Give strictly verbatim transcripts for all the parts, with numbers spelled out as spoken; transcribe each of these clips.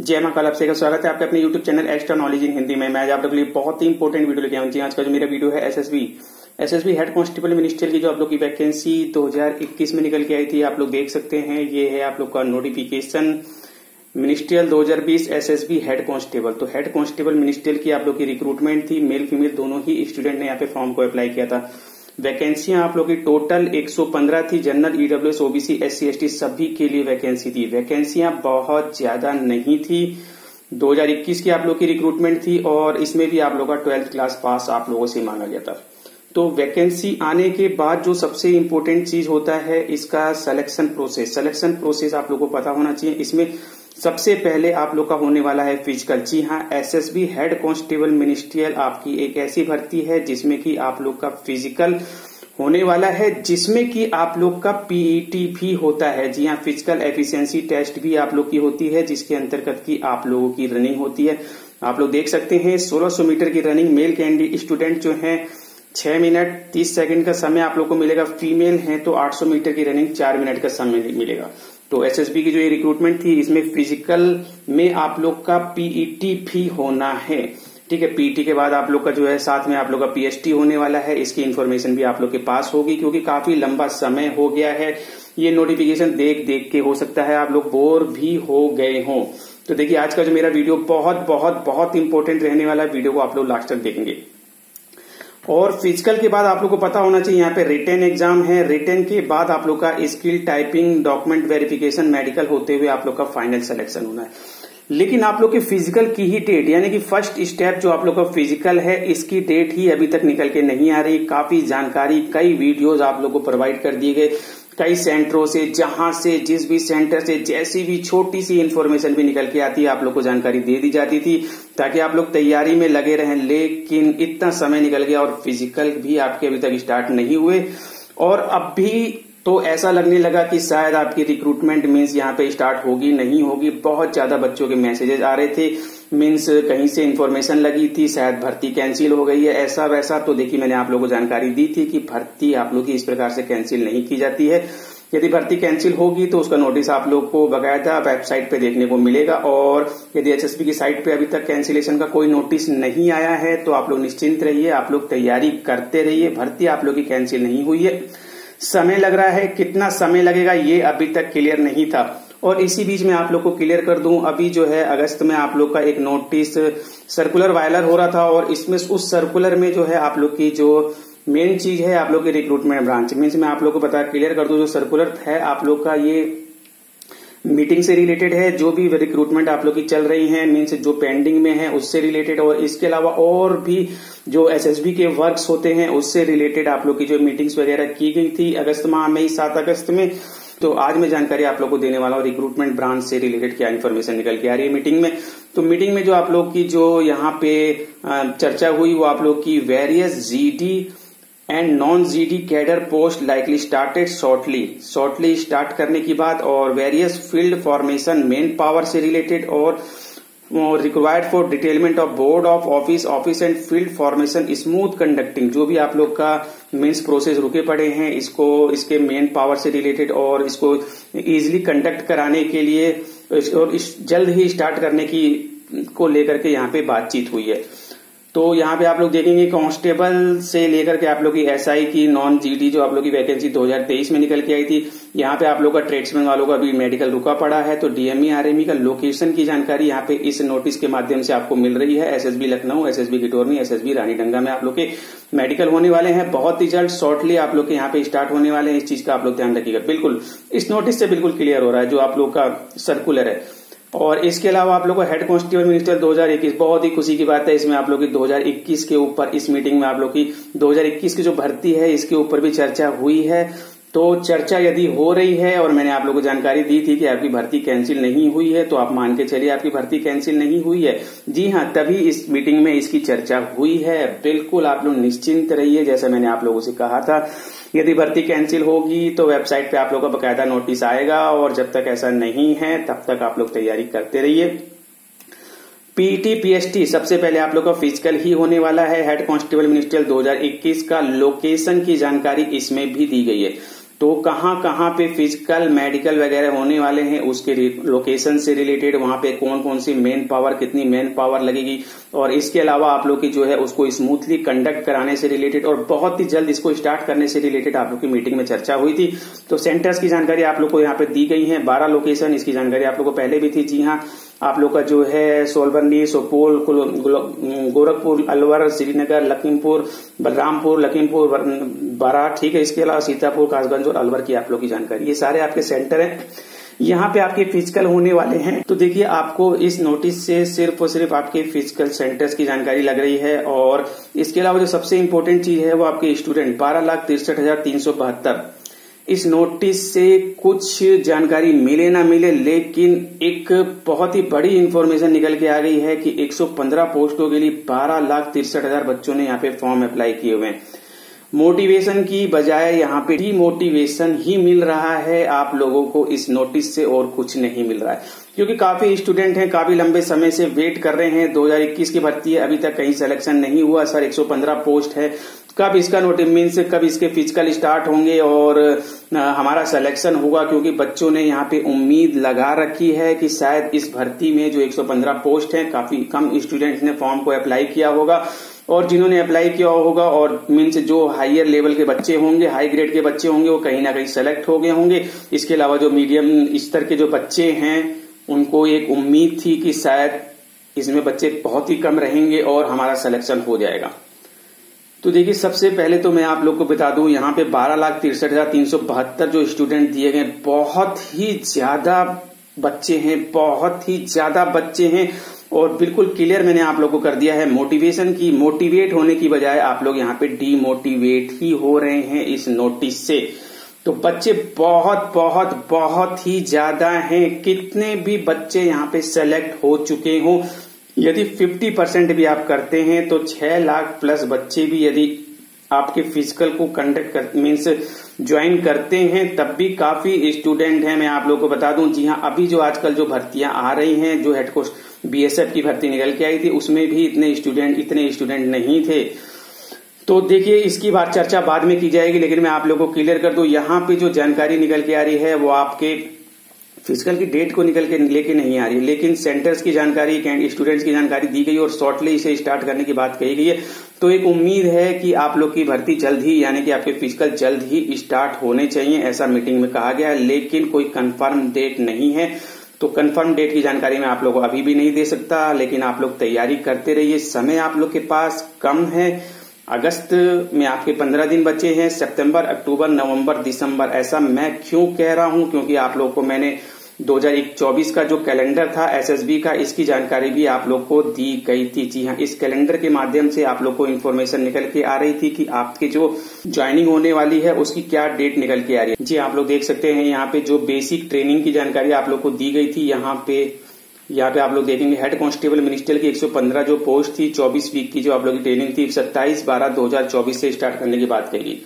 जय महाकाल, आप सभी का स्वागत है आपके अपने YouTube channel extra knowledge in Hindi में। मैं आज आप लोग के लिए बहुत ही इंपॉर्टेंट वीडियो लेके आऊँ। जी आज का जो मेरा वीडियो है SSB SSB head constable ministerial की जो आप लोग की वैकेंसी दो हज़ार इक्कीस में निकल के आई थी, आप लोग देख सकते हैं। ये है आप लोग का नोटिफिकेशन मिनिस्ट्रियल दो हज़ार बीस एसएसबी हेड कांस्टेबल। तो हेड कांस्टेबल मिनिस्ट्रियल की आप लोग की रिक्रूटमेंट थी, मेल फीमेल दोनों ही स्टूडेंट ने यहाँ पे फॉर्म को अप्लाई किया था। वैकेंसियां आप लोग की टोटल एक सौ पंद्रह थी। General, EWS, OBC, SC, ST सभी के लिए वैकेंसी थी। वैकेंसियां बहुत ज्यादा नहीं थी। दो हज़ार इक्कीस की आप लोग की रिक्रूटमेंट थी और इसमें भी आप लोग का ट्वेल्थ क्लास पास आप लोगों से मांगा गया था। तो वैकेंसी आने के बाद जो सबसे इम्पोर्टेंट चीज होता है इसका सिलेक्शन प्रोसेस। सिलेक्शन प्रोसेस आप लोगों को पता होना चाहिए। इसमें सबसे पहले आप लोग का होने वाला है फिजिकल। जी हाँ, एसएसबी हेड कांस्टेबल मिनिस्ट्रियल आपकी एक ऐसी भर्ती है जिसमें कि आप लोग का फिजिकल होने वाला है, जिसमें कि आप लोग का पीईटी भी होता है। जी हाँ, फिजिकल एफिशिएंसी टेस्ट भी आप लोग की होती है, जिसके अंतर्गत की आप लोगों की रनिंग होती है। आप लोग देख सकते हैं सोलह सौ मीटर की रनिंग मेल कैंडिडेट स्टूडेंट जो है छह मिनट तीस सेकंड का समय आप लोग को मिलेगा। फीमेल है तो आठ सौ मीटर की रनिंग चार मिनट का समय मिलेगा। तो एसएसबी की जो ये रिक्रूटमेंट थी इसमें फिजिकल में आप लोग का पीईटी भी होना है। ठीक है, पीईटी के बाद आप लोग का जो है साथ में आप लोग का पीएचटी होने वाला है। इसकी इन्फॉर्मेशन भी आप लोग के पास होगी, क्योंकि काफी लंबा समय हो गया है ये नोटिफिकेशन देख देख के। हो सकता है आप लोग बोर भी हो गए हों। तो देखिए आज का जो मेरा वीडियो बहुत बहुत बहुत इंपॉर्टेंट रहने वाला है। वीडियो को आप लोग लास्ट तक देखेंगे। और फिजिकल के बाद आप लोग को पता होना चाहिए यहाँ पे रिटेन एग्जाम है। रिटेन के बाद आप लोग का skill typing, document verification, medical होते हुए आप लोग का फाइनल सिलेक्शन होना है। लेकिन आप लोग के फिजिकल की ही डेट, यानी कि फर्स्ट स्टेप जो आप लोग का फिजिकल है, इसकी डेट ही अभी तक निकल के नहीं आ रही। काफी जानकारी, कई वीडियोज आप लोग को प्रोवाइड कर दिए गए कई सेंटरों से, जहां से जिस भी सेंटर से जैसी भी छोटी सी इन्फॉर्मेशन भी निकल के आती है आप लोग को जानकारी दे दी जाती थी, ताकि आप लोग तैयारी में लगे रहें। लेकिन इतना समय निकल गया और फिजिकल भी आपके अभी तक स्टार्ट नहीं हुए। और अब भी तो ऐसा लगने लगा कि शायद आपकी रिक्रूटमेंट मीन्स यहाँ पे स्टार्ट होगी नहीं होगी। बहुत ज्यादा बच्चों के मैसेजेज आ रहे थे, मीन्स कहीं से इन्फॉर्मेशन लगी थी शायद भर्ती कैंसिल हो गई है, ऐसा वैसा। तो देखिए मैंने आप लोगों को जानकारी दी थी कि भर्ती आप लोग की इस प्रकार से कैंसिल नहीं की जाती है। यदि भर्ती कैंसिल होगी तो उसका नोटिस आप लोग को बकायदा वेबसाइट पे देखने को मिलेगा। और यदि एसएसबी की साइट पे अभी तक कैंसिलेशन का कोई नोटिस नहीं आया है तो आप लोग निश्चिंत रहिए, आप लोग तैयारी करते रहिए। भर्ती आप लोग की कैंसिल नहीं हुई है। समय लग रहा है, कितना समय लगेगा ये अभी तक क्लियर नहीं था। और इसी बीच में आप लोग को क्लियर कर दूं, अभी जो है अगस्त में आप लोग का एक नोटिस सर्कुलर वायरल हो रहा था। और इसमें उस सर्कुलर में जो है आप लोग की जो मेन चीज है आप लोग की रिक्रूटमेंट ब्रांच, मीन्स मैं आप लोग को बता क्लियर कर दूं, जो सर्कुलर है आप लोग का ये मीटिंग से रिलेटेड है। जो भी रिक्रूटमेंट आप लोग की चल रही है मीन्स जो पेंडिंग में है उससे रिलेटेड, और इसके अलावा और भी जो एसएसबी के वर्क्स होते हैं उससे रिलेटेड आप लोग की जो मीटिंग्स वगैरह की गई थी अगस्त माह में, सात अगस्त में। तो आज मैं जानकारी आप लोग को देने वाला हूँ रिक्रूटमेंट ब्रांच से रिलेटेड क्या इन्फॉर्मेशन निकल के आ रही है मीटिंग में। तो मीटिंग में जो आप लोग की जो यहाँ पे चर्चा हुई वो आप लोग की various GD and non GD cadre post likely started shortly shortly start करने की बात, और various field formation manpower से रिलेटेड, और required for detailment of board of office office and field formation smooth conducting. जो भी आप लोग का मीन्स प्रोसेस रुके पड़े हैं इसको, इसके मेन पावर से रिलेटेड, और इसको इजिली कंडक्ट कराने के लिए और जल्द ही स्टार्ट करने की को लेकर के यहाँ पे बातचीत हुई है। तो यहाँ पे आप लोग देखेंगे कांस्टेबल से लेकर के आप लोग की एसआई की नॉन जीडी जो आप लोग की वैकेंसी दो हज़ार तेईस में निकल के आई थी। यहाँ पे आप लोग का ट्रेड्समैन वालों का भी मेडिकल रुका पड़ा है। तो डीएमई आरएमई का लोकेशन की जानकारी यहाँ पे इस नोटिस के माध्यम से आपको मिल रही है। SSB Lucknow, SSB गिटोरनी, SSB Ranidanga में आप लोग के मेडिकल होने वाले हैं। बहुत रिजल्ट शॉर्टली आप लोग के यहाँ पे स्टार्ट होने वाले हैं। इस चीज का आप लोग ध्यान रखिएगा। बिल्कुल इस नोटिस से बिल्कुल क्लियर हो रहा है जो आप लोग का सर्कुलर है। और इसके अलावा आप लोग को हेड कांस्टेबल मिनिस्ट्रियल दो हज़ार इक्कीस बहुत ही खुशी की बात है। इसमें आप लोग की दो हज़ार इक्कीस के ऊपर, इस मीटिंग में आप लोग की दो हज़ार इक्कीस की जो भर्ती है इसके ऊपर भी चर्चा हुई है। तो चर्चा यदि हो रही है, और मैंने आप लोगों को जानकारी दी थी कि आपकी भर्ती कैंसिल नहीं हुई है, तो आप मान के चलिए आपकी भर्ती कैंसिल नहीं हुई है। जी हाँ, तभी इस मीटिंग में इसकी चर्चा हुई है। बिल्कुल आप लोग निश्चिंत रहिए, जैसा मैंने आप लोगों से कहा था। यदि भर्ती कैंसिल होगी तो वेबसाइट पे आप लोगों का बकायदा नोटिस आएगा, और जब तक ऐसा नहीं है तब तक आप लोग तैयारी करते रहिए। पीटी पीएचटी सबसे पहले आप लोग का फिजिकल ही होने वाला है। हेड कांस्टेबल मिनिस्ट्रियल दो हज़ार इक्कीस का लोकेशन की जानकारी इसमें भी दी गई है। तो कहाँ कहाँ पे फिजिकल मेडिकल वगैरह होने वाले हैं, उसके लोकेशन से रिलेटेड वहां पे कौन कौन सी मैन पावर, कितनी मैन पावर लगेगी, और इसके अलावा आप लोग की जो है उसको स्मूथली कंडक्ट कराने से रिलेटेड और बहुत ही जल्द इसको स्टार्ट करने से रिलेटेड आप लोग की मीटिंग में चर्चा हुई थी। तो सेंटर्स की जानकारी आप लोग को यहाँ पे दी गई है, बारह लोकेशन, इसकी जानकारी आप लोग को पहले भी थी। जी हाँ, आप लोग का जो है सोलबंदी, सुपौल, गोरखपुर, अलवर, श्रीनगर, लखीमपुर, बलरामपुर, लखीमपुर, बारा, ठीक है, इसके अलावा सीतापुर, कासगंज और अलवर की आप लोग की जानकारी, ये सारे आपके सेंटर हैं। यहाँ पे आपके फिजिकल होने वाले हैं। तो देखिए, आपको इस नोटिस से सिर्फ और सिर्फ आपके फिजिकल सेंटर्स की जानकारी लग रही है। और इसके अलावा जो सबसे इम्पोर्टेंट चीज है वो आपके स्टूडेंट बारह लाख तिरसठ हजार तीन सौ बहत्तर, इस नोटिस से कुछ जानकारी मिले ना मिले, लेकिन एक बहुत ही बड़ी इंफॉर्मेशन निकल के आ गई है कि एक सौ पंद्रह पोस्टों के लिए बारह लाख तिरसठ हजार बच्चों ने यहाँ पे फॉर्म अप्लाई किए हुए हैं। मोटिवेशन की बजाय यहाँ पे डीमोटिवेशन ही मिल रहा है आप लोगों को इस नोटिस से, और कुछ नहीं मिल रहा है, क्योंकि काफी स्टूडेंट हैं, काफी लंबे समय से वेट कर रहे हैं। दो हजार इक्कीस की भर्ती है, अभी तक कहीं सिलेक्शन नहीं हुआ। सर एक सौ पंद्रह पोस्ट है, कब इसका नोटिस मीन्स कब इसके फिजिकल स्टार्ट होंगे और हमारा सिलेक्शन होगा, क्योंकि बच्चों ने यहाँ पे उम्मीद लगा रखी है कि शायद इस भर्ती में जो एक सौ पंद्रह पोस्ट है, काफी कम स्टूडेंट ने फॉर्म को अप्लाई किया होगा, और जिन्होंने अप्लाई किया होगा और मीन्स जो हायर लेवल के बच्चे होंगे, हाई ग्रेड के बच्चे होंगे, वो कहीं ना कहीं सेलेक्ट हो गए होंगे। इसके अलावा जो मीडियम स्तर के जो बच्चे हैं, उनको एक उम्मीद थी कि शायद इसमें बच्चे बहुत ही कम रहेंगे और हमारा सिलेक्शन हो जाएगा। तो देखिए, सबसे पहले तो मैं आप लोग को बता दूं, यहाँ पे बारह लाख तिरसठ हजार तीन सौ बहत्तर जो स्टूडेंट दिए गए, बहुत ही ज्यादा बच्चे हैं, बहुत ही ज्यादा बच्चे हैं। और बिल्कुल क्लियर मैंने आप लोग को कर दिया है, मोटिवेशन की मोटिवेट होने की बजाय आप लोग यहाँ पे डीमोटिवेट ही हो रहे हैं इस नोटिस से। तो बच्चे बहुत बहुत बहुत ही ज्यादा हैं। कितने भी बच्चे यहाँ पे सेलेक्ट हो चुके हों, यदि पचास परसेंट भी आप करते हैं तो छह लाख प्लस बच्चे भी यदि आपके फिजिकल को कंडक्ट कर मीन्स ज्वाइन करते हैं, तब भी काफी स्टूडेंट हैं। मैं आप लोगों को बता दूं, जी हाँ, अभी जो आजकल जो भर्तियां आ रही हैं, जो हेड कांस्टेबल बीएसएफ की भर्ती निकल के आई थी, उसमें भी इतने स्टूडेंट इतने स्टूडेंट नहीं थे। तो देखिए, इसकी बात चर्चा बाद में की जाएगी, लेकिन मैं आप लोगों को क्लियर कर दूं, यहाँ पे जो जानकारी निकल के आ रही है वो आपके फिजिकल की डेट को निकल के लेके नहीं आ रही, लेकिन सेंटर्स की जानकारी, स्टूडेंट्स की जानकारी दी गई और शॉर्टली इसे स्टार्ट करने की बात कही गई है। तो एक उम्मीद है कि आप लोग की भर्ती जल्द ही, यानी कि आपके फिजिकल जल्द ही स्टार्ट होने चाहिए, ऐसा मीटिंग में कहा गया है, लेकिन कोई कंफर्म डेट नहीं है। तो कंफर्म डेट की जानकारी मैं आप लोगों को अभी भी नहीं दे सकता, लेकिन आप लोग तैयारी करते रहिए। समय आप लोग के पास कम है। अगस्त में आपके पंद्रह दिन बचे हैं, सितंबर, अक्टूबर, नवंबर, दिसंबर, ऐसा मैं क्यों कह रहा हूं, क्योंकि आप लोग को मैंने दो हजार चौबीस का जो कैलेंडर था एसएसबी का, इसकी जानकारी भी आप लोग को दी गई थी। जी हाँ, इस कैलेंडर के माध्यम से आप लोग को इन्फॉर्मेशन निकल के आ रही थी कि आपके जो ज्वाइनिंग होने वाली है उसकी क्या डेट निकल के आ रही है। जी, आप लोग देख सकते हैं यहाँ पे जो बेसिक ट्रेनिंग की जानकारी आप लोग को दी गई थी, यहाँ पे यहाँ पे आप लोग देखेंगे हेड कांस्टेबल मिनिस्ट्रियल की एक सौ पंद्रह जो पोस्ट थी, चौबीस वीक की जो आप लोग की ट्रेनिंग थी, सत्ताईस बारह दो हजार चौबीस से स्टार्ट करने की बात कही।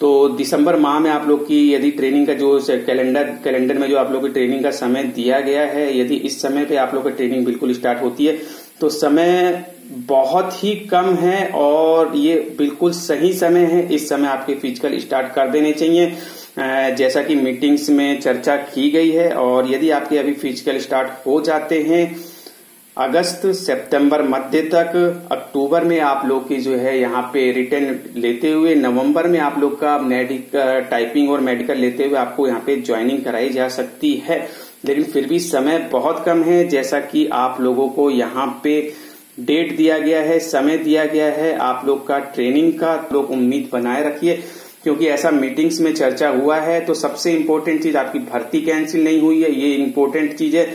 तो दिसंबर माह में आप लोग की यदि ट्रेनिंग का जो कैलेंडर कैलेंडर में जो आप लोग की ट्रेनिंग का समय दिया गया है, यदि इस समय पे आप लोग की ट्रेनिंग बिल्कुल स्टार्ट होती है, तो समय बहुत ही कम है और ये बिल्कुल सही समय है। इस समय आपके फिजिकल स्टार्ट कर देने चाहिए, जैसा कि मीटिंग्स में चर्चा की गई है। और यदि आपके अभी फिजिकल स्टार्ट हो जाते हैं अगस्त सितंबर मध्य तक, अक्टूबर में आप लोग की जो है यहाँ पे रिटर्न लेते हुए, नवंबर में आप लोग का मेडिकल टाइपिंग और मेडिकल लेते हुए आपको यहाँ पे ज्वाइनिंग कराई जा सकती है। लेकिन फिर भी समय बहुत कम है, जैसा कि आप लोगों को यहाँ पे डेट दिया गया है, समय दिया गया है आप लोग का ट्रेनिंग का। लोग उम्मीद बनाए रखिए, क्योंकि ऐसा मीटिंग्स में चर्चा हुआ है। तो सबसे इम्पोर्टेंट चीज, आपकी भर्ती कैंसिल नहीं हुई है, ये इम्पोर्टेंट चीज है।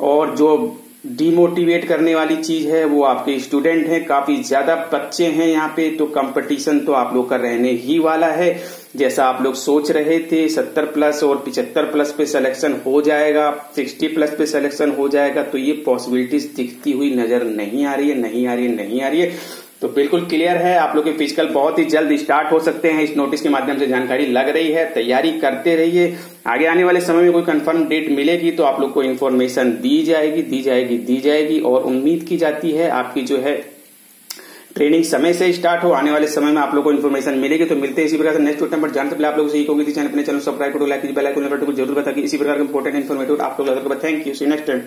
और जो डिमोटिवेट करने वाली चीज है वो आपके स्टूडेंट हैं, काफी ज्यादा बच्चे हैं यहाँ पे। तो कंपटीशन तो आप लोग का रहने ही वाला है, जैसा आप लोग सोच रहे थे सत्तर प्लस और पचहत्तर प्लस पे सिलेक्शन हो जाएगा, साठ प्लस पे सिलेक्शन हो जाएगा, तो ये पॉसिबिलिटीज दिखती हुई नजर नहीं आ रही है, नहीं आ रही है, नहीं आ रही है। तो बिल्कुल क्लियर है, आप लोग के फिजिकल बहुत ही जल्द स्टार्ट हो सकते हैं, इस नोटिस के माध्यम से जानकारी लग रही है। तैयारी करते रहिए, आगे आने वाले समय में कोई कंफर्म डेट मिलेगी तो आप लोग को इन्फॉर्मेशन दी जाएगी दी जाएगी दी जाएगी और उम्मीद की जाती है आपकी जो है ट्रेनिंग समय से स्टार्ट हो, आने वाले समय में आप लोगों को इन्फॉर्मेशन मिलेगी। तो मिलते हैं इसी प्रकार से नेक्स्ट टॉपिक पर। जानने से पहले आप लोगों से यही कि चैनल अपने चैनल सब्सक्राइब करो, लाइक कीजिए, बेल आइकन पर जरूर बताइए इसी प्रकार के इंपोर्टेंट इन्फॉर्मेटिव आप लोग। Thank you, see next time.